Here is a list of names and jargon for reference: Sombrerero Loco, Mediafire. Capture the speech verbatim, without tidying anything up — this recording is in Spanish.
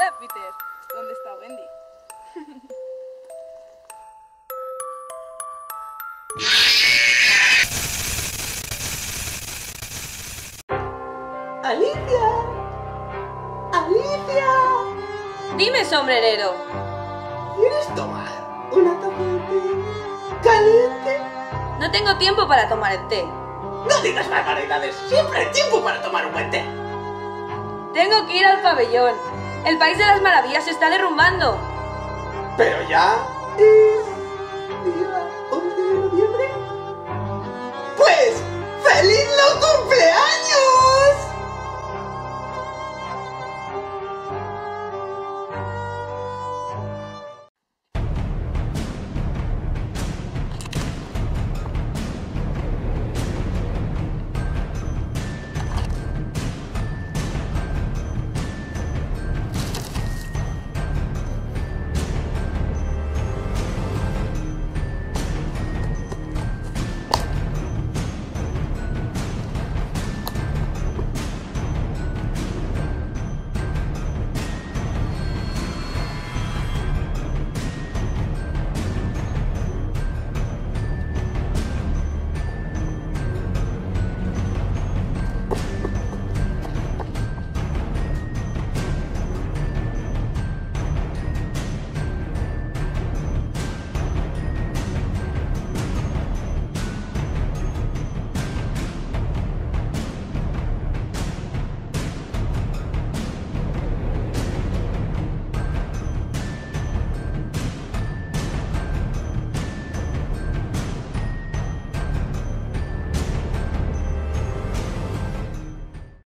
Hola, Peter. ¿Dónde está Wendy? ¡Alicia! ¡Alicia! Dime, sombrerero. ¿Quieres tomar una taza de té caliente? No tengo tiempo para tomar el té. No digas barbaridades. Siempre hay tiempo para tomar un buen té. Tengo que ir al pabellón. El país de las maravillas se está derrumbando. Pero ya...